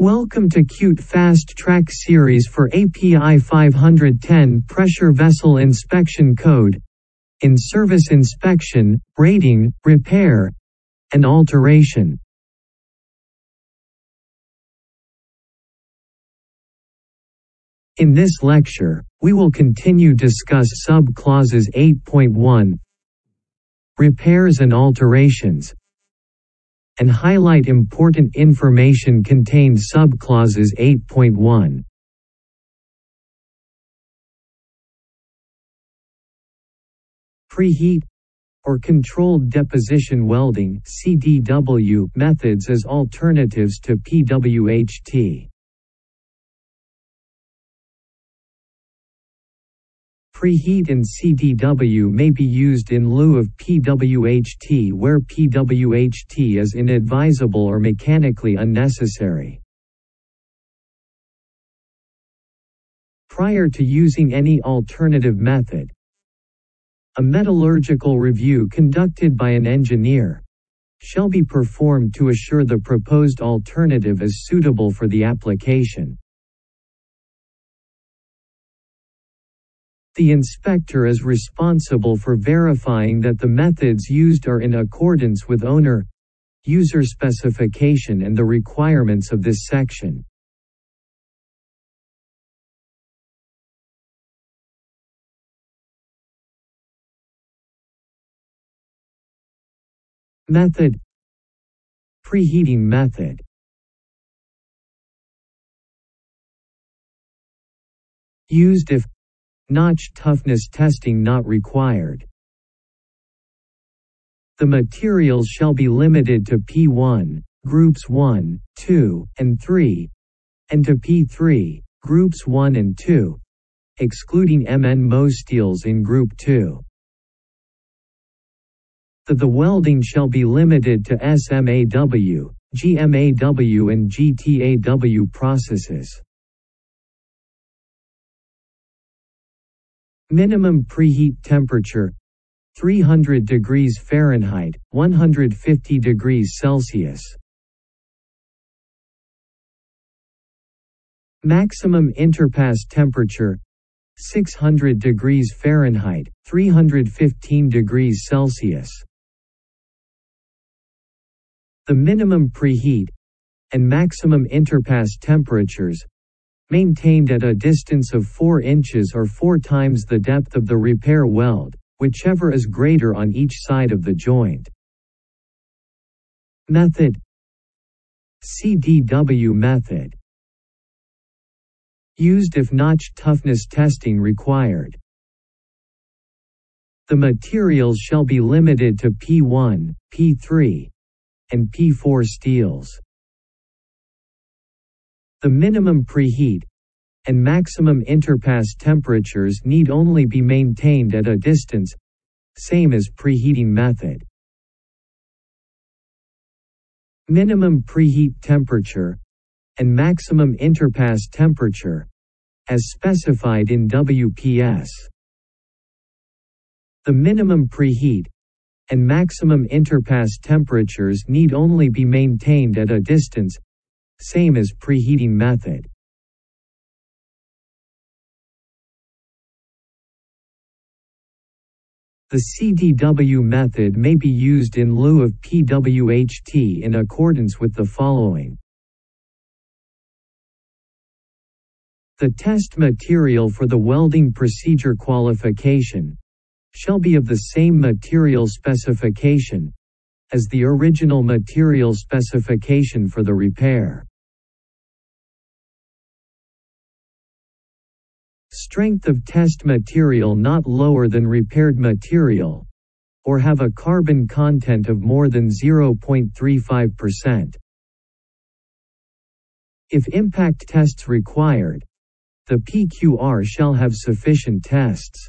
Welcome to CUTE Fast Track Series for API 510 Pressure Vessel Inspection Code, in Service Inspection, Rating, Repair, and Alteration. In this lecture, we will continue discuss sub-clauses 8.1, Repairs and Alterations, and highlight important information contained subclauses 8.1. Preheat or controlled deposition welding (CDW) methods as alternatives to PWHT. Preheat and CDW may be used in lieu of PWHT where PWHT is inadvisable or mechanically unnecessary. Prior to using any alternative method, a metallurgical review conducted by an engineer shall be performed to assure the proposed alternative is suitable for the application. The inspector is responsible for verifying that the methods used are in accordance with owner, user specification and the requirements of this section. Method: Preheating method. Used if notch toughness testing not required. The materials shall be limited to P1, groups 1, 2, and 3, and to P3, groups 1 and 2, excluding MNMO steels in group 2. The welding shall be limited to SMAW, GMAW and GTAW processes. Minimum preheat temperature 300 degrees Fahrenheit, 150 degrees Celsius. Maximum interpass temperature 600 degrees Fahrenheit, 315 degrees Celsius. The minimum preheat and maximum interpass temperatures maintained at a distance of 4 inches or 4 times the depth of the repair weld, whichever is greater on each side of the joint. Method: CDW method. Used if notch toughness testing required. The materials shall be limited to P1, P3, and P4 steels. The minimum preheat and maximum interpass temperatures need only be maintained at a distance, same as preheating method. Minimum preheat temperature and maximum interpass temperature, as specified in WPS. The minimum preheat and maximum interpass temperatures need only be maintained at a distance, same as preheating method. The CDW method may be used in lieu of PWHT in accordance with the following. The test material for the welding procedure qualification shall be of the same material specification as the original material specification for the repair. Strength of test material not lower than repaired material, or have a carbon content of more than 0.35%. If impact tests required, the PQR shall have sufficient tests.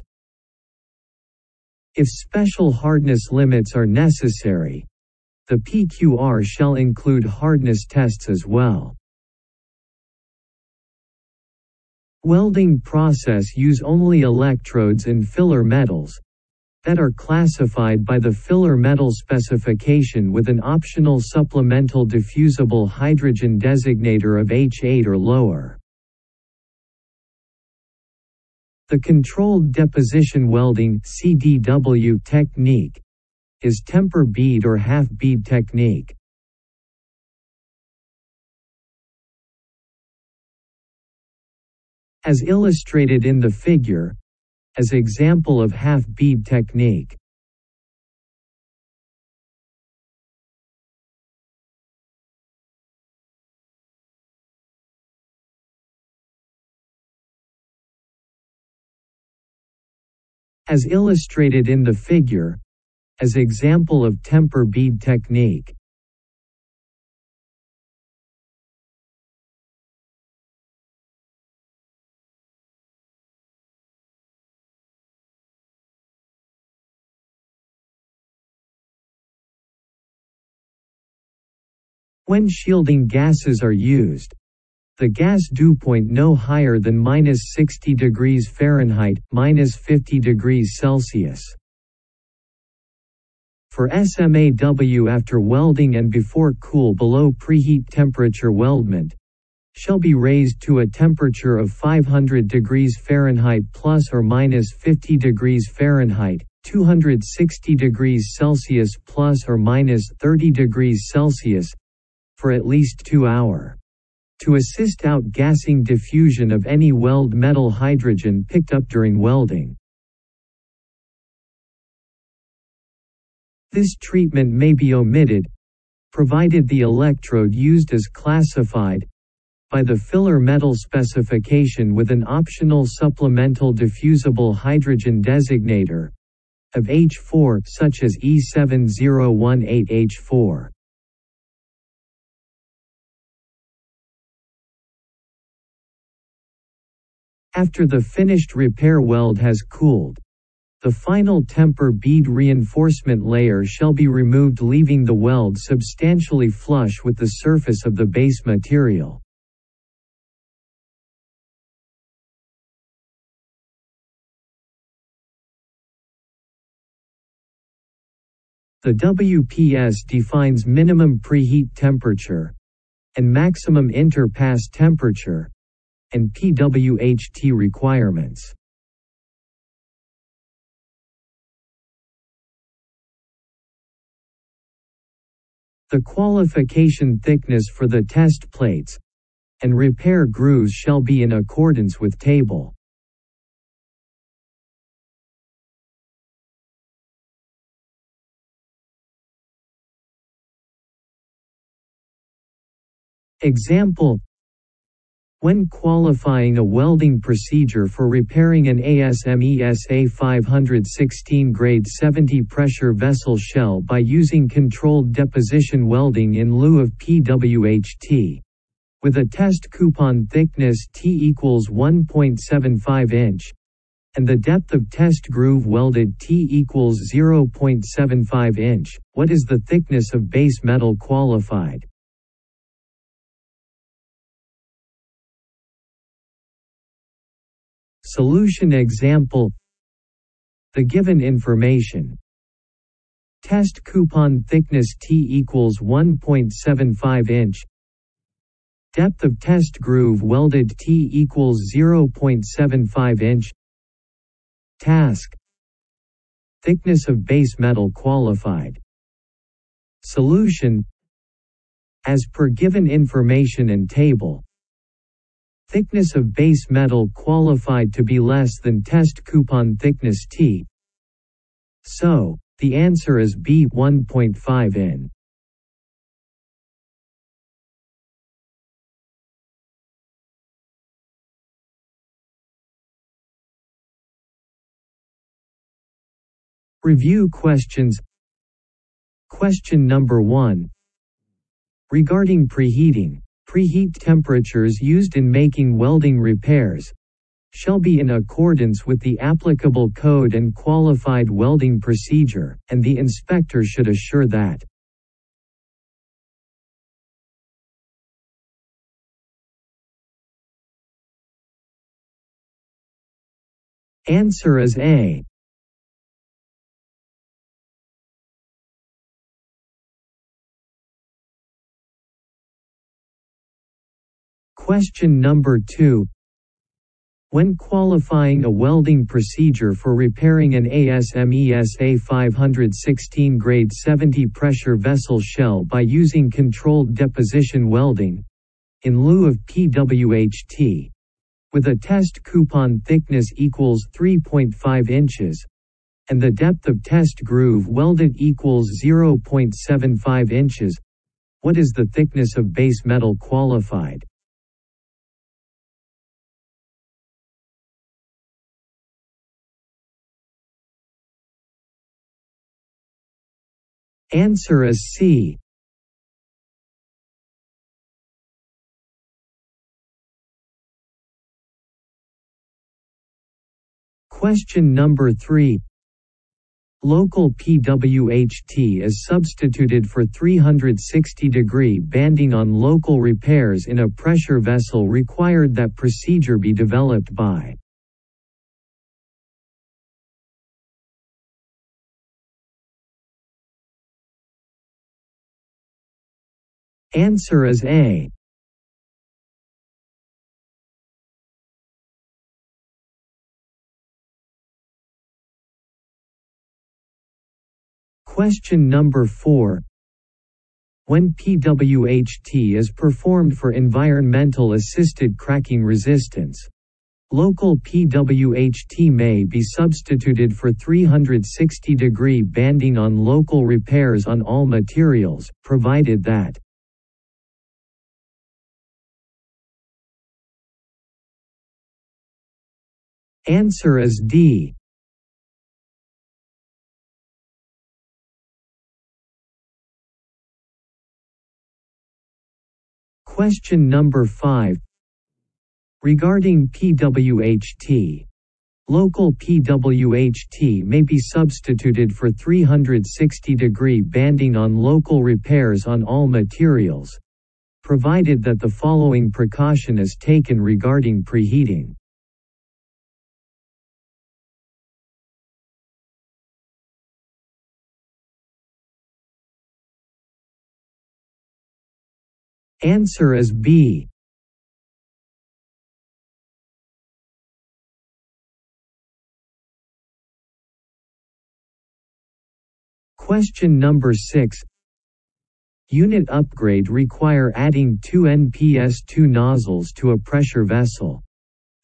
If special hardness limits are necessary, the PQR shall include hardness tests as well. Welding process use only electrodes and filler metals, that are classified by the filler metal specification with an optional supplemental diffusible hydrogen designator of H8 or lower. The controlled deposition welding (CDW) technique is temper bead or half bead technique. As illustrated in the figure, as example of half bead technique. As illustrated in the figure, as example of temper bead technique. When shielding gases are used, the gas dew point no higher than -60°F, -50°C. For SMAW after welding and before cool below preheat temperature weldment, shall be raised to a temperature of 500°F ±50°F, 260°C ±30°C, for at least 2 hours. To assist outgassing diffusion of any weld metal hydrogen picked up during welding. This treatment may be omitted, provided the electrode used is classified by the filler metal specification with an optional supplemental diffusible hydrogen designator of H4, such as E7018H4. After the finished repair weld has cooled, the final temper bead reinforcement layer shall be removed, leaving the weld substantially flush with the surface of the base material. The WPS defines minimum preheat temperature and maximum interpass temperature, and PWHT requirements. The qualification thickness for the test plates and repair grooves shall be in accordance with table. Example: when qualifying a welding procedure for repairing an ASME SA516 grade 70 pressure vessel shell by using controlled deposition welding in lieu of PWHT, with a test coupon thickness T = 1.75 inch, and the depth of test groove welded T = 0.75 inch, what is the thickness of base metal qualified? Solution example: the given information. Test coupon thickness T = 1.75 inch. Depth of test groove welded T = 0.75 inch. Task: thickness of base metal qualified. Solution: as per given information and table, thickness of base metal qualified to be less than test coupon thickness T. So, the answer is B, 1.5 in. Review questions. Question number 1. Regarding preheating, preheat temperatures used in making welding repairs shall be in accordance with the applicable code and qualified welding procedure, and the inspector should assure that answer is A. Question number 2. When qualifying a welding procedure for repairing an ASME SA516 grade 70 pressure vessel shell by using controlled deposition welding, in lieu of PWHT, with a test coupon thickness equals 3.5 inches, and the depth of test groove welded equals 0.75 inches, what is the thickness of base metal qualified? Answer is C. Question number 3. Local PWHT is substituted for 360-degree banding on local repairs in a pressure vessel required that procedure be developed by. Answer is A. Question number 4. When PWHT is performed for environmental assisted cracking resistance, local PWHT may be substituted for 360-degree banding on local repairs on all materials, provided that. Answer is D. Question number 5. Regarding PWHT, local PWHT may be substituted for 360-degree banding on local repairs on all materials, provided that the following precaution is taken regarding preheating. Answer is B. Question number 6. Unit upgrade require adding 2 NPS2 nozzles to a pressure vessel.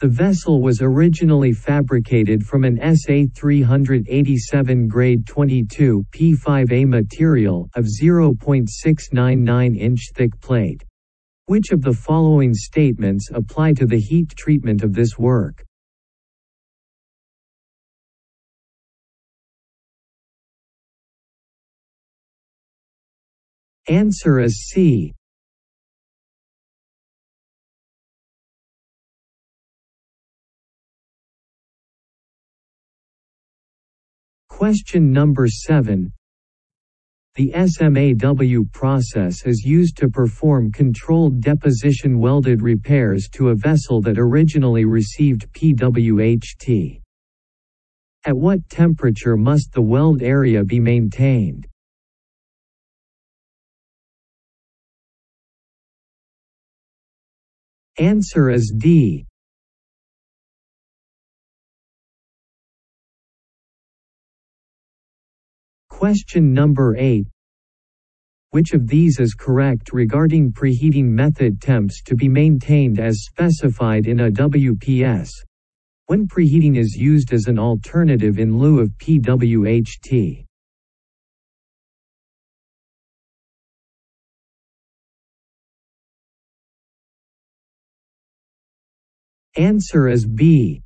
The vessel was originally fabricated from an SA-387 grade 22 P5A material of 0.699 inch thick plate. Which of the following statements apply to the heat treatment of this work? Answer is C. Question number 7. The SMAW process is used to perform controlled deposition welded repairs to a vessel that originally received PWHT. At what temperature must the weld area be maintained? Answer is D. Question number 8. Which of these is correct regarding preheating method temps to be maintained as specified in a WPS, when preheating is used as an alternative in lieu of PWHT? Answer is B.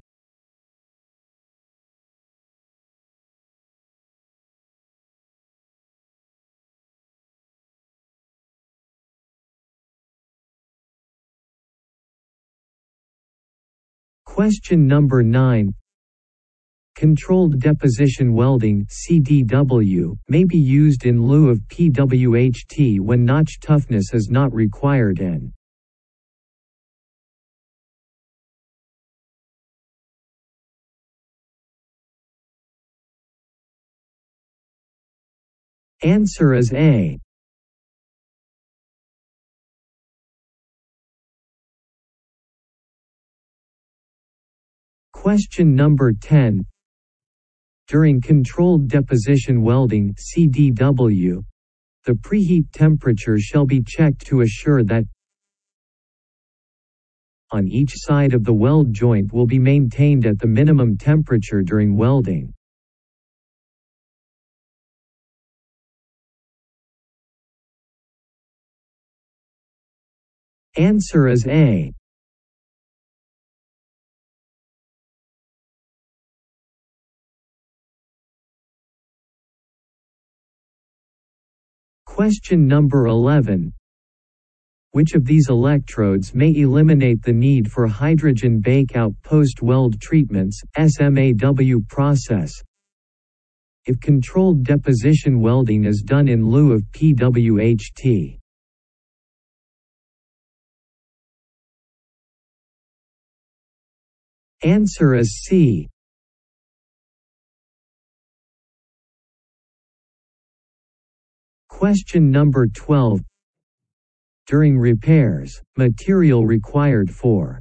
Question number 9. Controlled deposition welding (CDW) may be used in lieu of PWHT when notch toughness is not required and. Answer is A. Question number 10. During controlled deposition welding (CDW), the preheat temperature shall be checked to assure that on each side of the weld joint will be maintained at the minimum temperature during welding. Answer is A. Question number 11. Which of these electrodes may eliminate the need for hydrogen bakeout post-weld treatments (SMAW) process if controlled deposition welding is done in lieu of PWHT? Answer is C. Question number 12. During repairs, material required for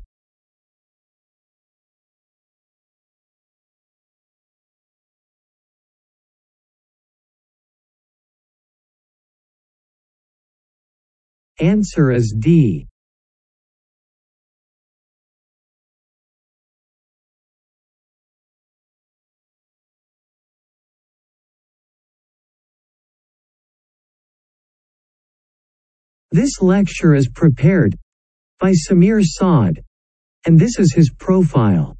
Answer is D. This lecture is prepared by Samir Saad, and this is his profile.